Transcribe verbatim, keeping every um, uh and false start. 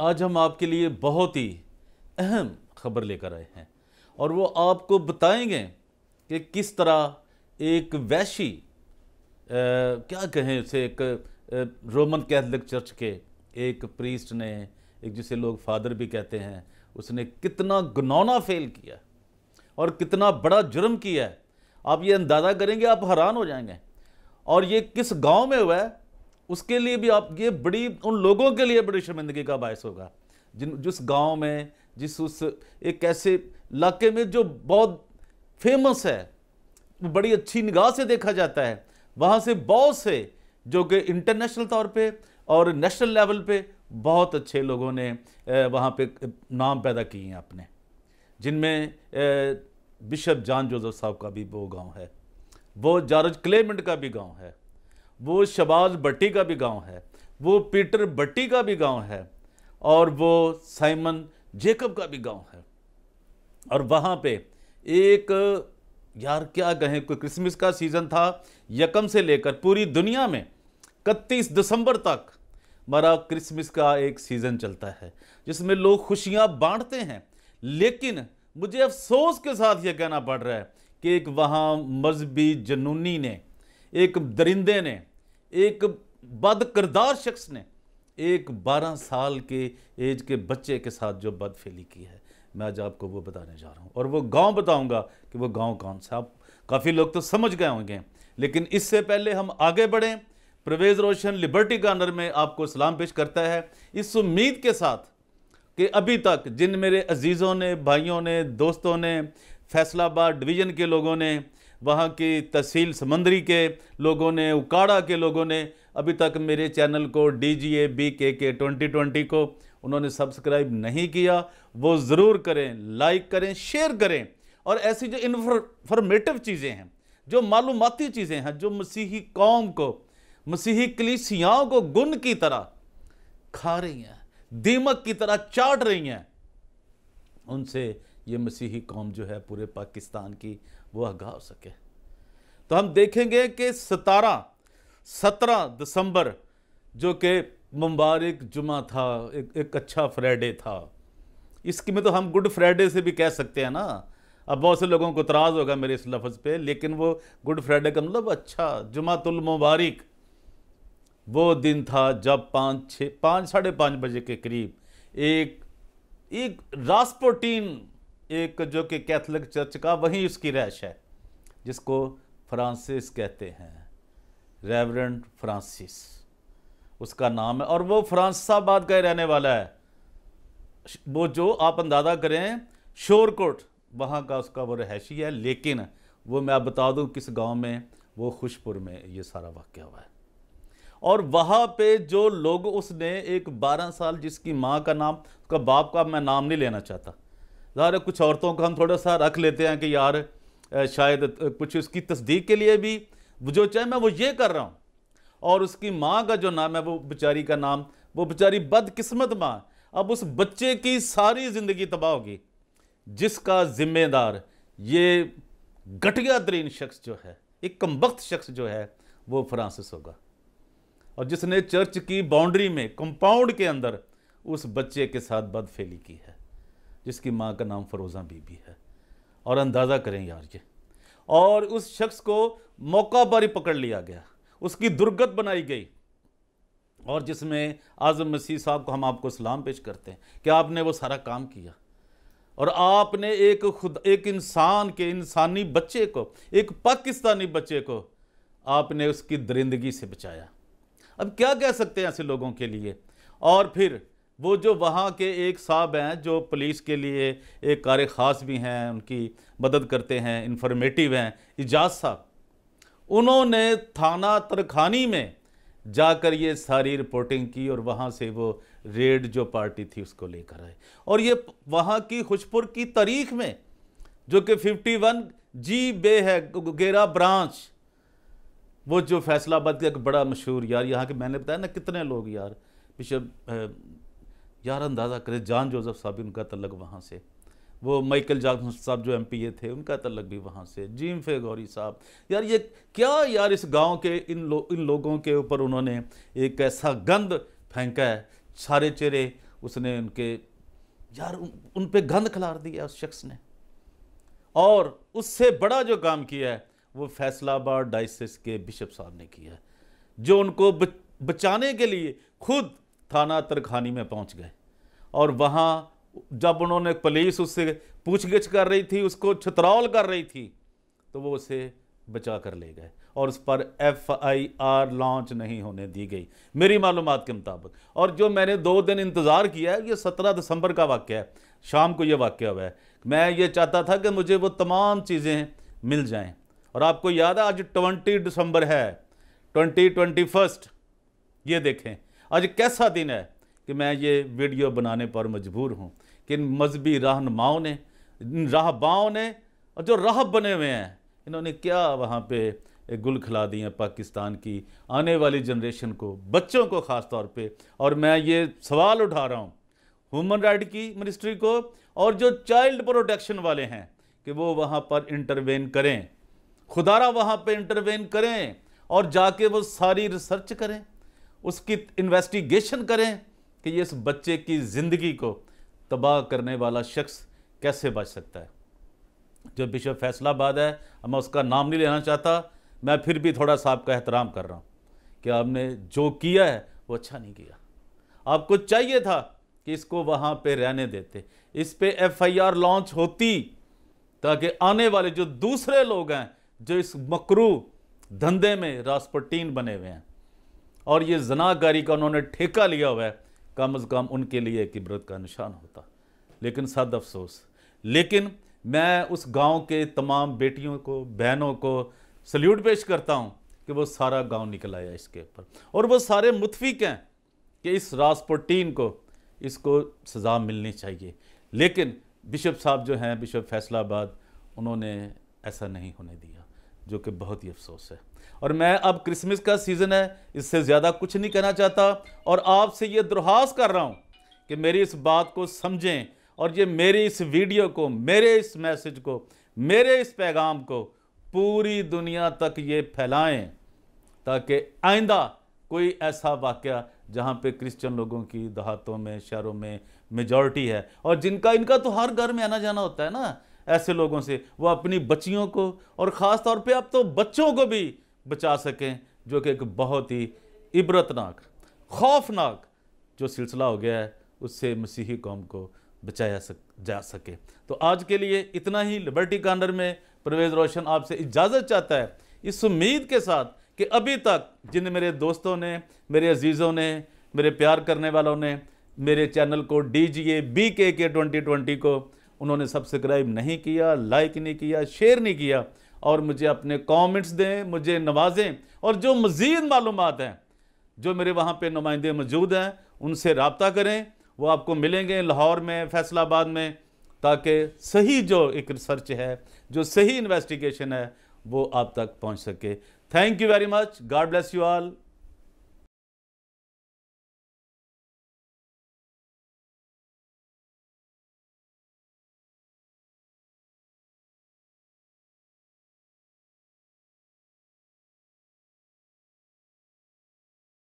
आज हम आपके लिए बहुत ही अहम खबर लेकर आए हैं और वो आपको बताएंगे कि किस तरह एक वैशी आ, क्या कहें उसे एक आ, रोमन कैथलिक चर्च के एक प्रीस्ट ने, एक जिसे लोग फादर भी कहते हैं, उसने कितना घिनौना फेल किया और कितना बड़ा जुर्म किया है। आप ये अंदाज़ा करेंगे, आप हैरान हो जाएंगे। और ये किस गांव में हुआ है उसके लिए भी आप ये बड़ी उन लोगों के लिए बड़ी शर्मिंदगी का बायस होगा जिन जिस गांव में जिस उस एक ऐसे इलाके में जो बहुत फेमस है, बड़ी अच्छी निगाह से देखा जाता है। वहाँ से बहुत से जो कि इंटरनेशनल तौर पे और नेशनल लेवल पे बहुत अच्छे लोगों ने वहाँ पे नाम पैदा किए हैं अपने, जिनमें बिशप जॉन जोसेफ साहब का भी वो गांव है, वो जॉर्ज क्लेमेंट का भी गांव है, वो शबाज़ भट्टी का भी गांव है, वो पीटर भट्टी का भी गांव है और वो साइमन जेकब का भी गांव है। और वहाँ पे एक यार क्या कहें, कोई क्रिसमस का सीज़न था, यकम से लेकर पूरी दुनिया में इकतीस दिसंबर तक हमारा क्रिसमस का एक सीज़न चलता है जिसमें लोग खुशियाँ बाँटते हैं। लेकिन मुझे अफसोस के साथ ये कहना पड़ रहा है कि एक वहाँ मजहबी जनूनी ने, एक दरिंदे ने, एक बदकिरदार शख्स ने एक बारह साल के एज के बच्चे के साथ जो बदफेली की है, मैं आज आपको वो बताने जा रहा हूँ और वो गांव बताऊँगा कि वो गांव कौन सा। आप काफ़ी लोग तो समझ गए होंगे, लेकिन इससे पहले हम आगे बढ़ें, प्रवेज़ रोशन लिबर्टी कॉर्नर में आपको सलाम पेश करता है इस उम्मीद के साथ कि अभी तक जिन मेरे अजीज़ों ने, भाइयों ने, दोस्तों ने, फैसलाबाद डिवीज़न के लोगों ने, वहाँ की तहसील समंदरी के लोगों ने, ओकाड़ा के लोगों ने अभी तक मेरे चैनल को डी जी ए बी के ट्वेंटी ट्वेंटी को उन्होंने सब्सक्राइब नहीं किया, वो ज़रूर करें, लाइक करें, शेयर करें। और ऐसी जो इन्फॉर्मेटिव चीज़ें हैं, जो मालूमाती चीज़ें हैं, जो मसीही कौम को, मसीही कलीसियाओं को गुन की तरह खा रही हैं, दीमक की तरह चाट रही हैं, उनसे ये मसीही कौम जो है पूरे पाकिस्तान की वो आगाह हो सके। तो हम देखेंगे कि सतारह सत्रह दिसंबर जो कि मुबारक जुमा था, एक, एक अच्छा फ्राइडे था, इसकी में तो हम गुड फ्राइडे से भी कह सकते हैं ना। अब बहुत से लोगों को इतराज़ होगा मेरे इस लफ्ज़ पे, लेकिन वो गुड फ्राइडे का मतलब अच्छा जुमातुल मुबारक वो दिन था जब पाँच छः पाँच साढ़े पाँच बजे के करीब एक एक रास्पोटीन, एक जो कि कैथलिक चर्च का, वहीं उसकी रहश है जिसको फ्रांसिस कहते हैं, रेवरेंड फ्रांसिस उसका नाम है और वो फराजाबाद का रहने वाला है। वो जो आप अंदाज़ा करें शोरकोट वहाँ का उसका वो रहशी है, लेकिन वो मैं बता दूँ किस गांव में, वो खुशपुर में ये सारा वाक़या हुआ है। और वहाँ पे जो लोग, उसने एक बारह साल जिसकी माँ का नाम, उसका बाप का मैं नाम नहीं लेना चाहता, ज़ाहिर कुछ औरतों को हम थोड़ा सा रख लेते हैं कि यार शायद कुछ उसकी तस्दीक के लिए भी जो चाहे मैं वो ये कर रहा हूँ। और उसकी माँ का जो नाम है वो बेचारी का नाम, वो बेचारी बदकिस्मत माँ, अब उस बच्चे की सारी ज़िंदगी तबाह होगी जिसका ज़िम्मेदार ये घटिया तरीन शख्स जो है, एक कमबख्त शख्स जो है वो फ्रांसिस होगा, और जिसने चर्च की बाउंड्री में, कंपाउंड के अंदर उस बच्चे के साथ बदफेली की है जिसकी माँ का नाम फरोज़ा बीबी है। और अंदाज़ा करें यार ये, और उस शख्स को मौका पर ही पकड़ लिया गया, उसकी दुर्गत बनाई गई। और जिसमें आज़म मसीह साहब को हम आपको सलाम पेश करते हैं कि आपने वो सारा काम किया और आपने एक खुद एक इंसान के, इंसानी बच्चे को, एक पाकिस्तानी बच्चे को आपने उसकी दरिंदगी से बचाया। अब क्या कह सकते हैं ऐसे लोगों के लिए। और फिर वो जो वहाँ के एक साहब हैं जो पुलिस के लिए एक कार ख़ास भी हैं, उनकी मदद करते हैं, इंफॉर्मेटिव हैं, इजाज़ साहब, उन्होंने थाना तरखानी में जाकर ये सारी रिपोर्टिंग की और वहाँ से वो रेड जो पार्टी थी उसको लेकर आए। और ये वहाँ की खुशपुर की तारीख में जो कि फिफ्टी वन जी बे है, गेरा ब्रांच, वो जो फैसलाबाद का एक बड़ा मशहूर यार, यहाँ के मैंने बताया ना कितने लोग यार, बिशप यार अंदाज़ा करें जॉन जोसेफ साहब, उनका तल्लक वहाँ से, वो माइकल जैक्सन साहब जो एम पी ए थे उनका तल्लक भी वहाँ से, जीम फे गौरी साहब, यार ये क्या यार इस गांव के इन लो इन लोगों के ऊपर उन्होंने एक ऐसा गंद फेंका है, सारे चेहरे उसने उनके यार उन पर गंद खिलार दिया उस शख्स ने। और उससे बड़ा जो काम किया है वो फैसलाबाद डायसेस के बिशप साहब ने किया है, जो उनको बचाने के लिए खुद थाना तरखानी में पहुंच गए। और वहाँ जब उन्होंने पुलिस उससे पूछगिछ कर रही थी, उसको छतरौल कर रही थी, तो वो उसे बचा कर ले गए और उस पर एफ आई आर लॉन्च नहीं होने दी गई मेरी मालूमात के मुताबिक। और जो मैंने दो दिन इंतज़ार किया है, ये सत्रह दिसंबर का वाक़या है, शाम को ये वाक़या हुआ है। मैं ये चाहता था कि मुझे वो तमाम चीज़ें मिल जाएं। और आपको याद है आज ट्वेंटी दिसंबर है, ट्वेंटी ट्वेंटी फर्स्ट ये देखें आज कैसा दिन है कि मैं ये वीडियो बनाने पर मजबूर हूँ कि इन मजहबी रहनुमाओं ने, इन राहबाओं ने और जो राहब बने हुए हैं, इन्होंने क्या वहाँ पे गुल खिला दी हैं पाकिस्तान की आने वाली जनरेशन को, बच्चों को ख़ास तौर पे। और मैं ये सवाल उठा रहा हूँ ह्यूमन राइट की मिनिस्ट्री को और जो चाइल्ड प्रोटेक्शन वाले हैं कि वो वहाँ पर इंटरवेन करें, खुदारा वहाँ पे इंटरवेन करें और जाके वो सारी रिसर्च करें, उसकी इन्वेस्टिगेशन करें कि ये इस बच्चे की ज़िंदगी को तबाह करने वाला शख्स कैसे बच सकता है। जो बिशप फैसलाबाद है, मैं उसका नाम नहीं लेना चाहता, मैं फिर भी थोड़ा साहब का एहतराम कर रहा हूँ कि आपने जो किया है वो अच्छा नहीं किया। आपको चाहिए था कि इसको वहाँ पे रहने देते, इस पे एफ आई आर लॉन्च होती, ताकि आने वाले जो दूसरे लोग हैं जो इस मकरू धंधे में रास्पटीन बने हुए हैं और ये जनाकारी का उन्होंने ठेका लिया हुआ है, कम अज़ कम उनके लिए एक इबरत का निशान होता। लेकिन सद अफसोस, लेकिन मैं उस गांव के तमाम बेटियों को, बहनों को सल्यूट पेश करता हूं कि वो सारा गांव निकल आया इसके ऊपर और वो सारे मुतफिक हैं कि इस रास्पोटीन को, इसको सज़ा मिलनी चाहिए। लेकिन बिशप साहब जो हैं, बिशप फैसलाबाद, उन्होंने ऐसा नहीं होने दिया, जो कि बहुत ही अफसोस है। और मैं अब क्रिसमस का सीज़न है, इससे ज़्यादा कुछ नहीं कहना चाहता और आपसे ये दरख्वास्त कर रहा हूँ कि मेरी इस बात को समझें और ये मेरी इस वीडियो को, मेरे इस मैसेज को, मेरे इस पैगाम को पूरी दुनिया तक ये फैलाएं, ताकि आइंदा कोई ऐसा वाक़या जहाँ पे क्रिश्चियन लोगों की देहातों में, शहरों में मेजॉरिटी है और जिनका इनका तो हर घर में आना जाना होता है ना, ऐसे लोगों से वो अपनी बच्चियों को और ख़ास तौर पे आप तो बच्चों को भी बचा सकें, जो कि एक बहुत ही इबरतनाक, खौफनाक जो सिलसिला हो गया है, उससे मसीही कौम को बचाया सक जा सके। तो आज के लिए इतना ही। लिबर्टी कॉर्नर में परवेज़ रोशन आपसे इजाज़त चाहता है, इस उम्मीद के साथ कि अभी तक जिन मेरे दोस्तों ने, मेरे अजीज़ों ने, मेरे प्यार करने वालों ने मेरे चैनल को डी जी ए बी के ट्वेंटी ट्वेंटी को उन्होंने सब्सक्राइब नहीं किया, लाइक नहीं किया, शेयर नहीं किया, और मुझे अपने कमेंट्स दें, मुझे नवाजें। और जो मज़ीद मालूमात हैं, जो मेरे वहाँ पर नुमाइंदे मौजूद हैं, उनसे रब्ता करें, वो आपको मिलेंगे लाहौर में, फैसलाबाद में, ताकि सही जो एक रिसर्च है, जो सही इन्वेस्टिगेशन है, वो आप तक पहुंच सके। Thank you very much. God bless you all.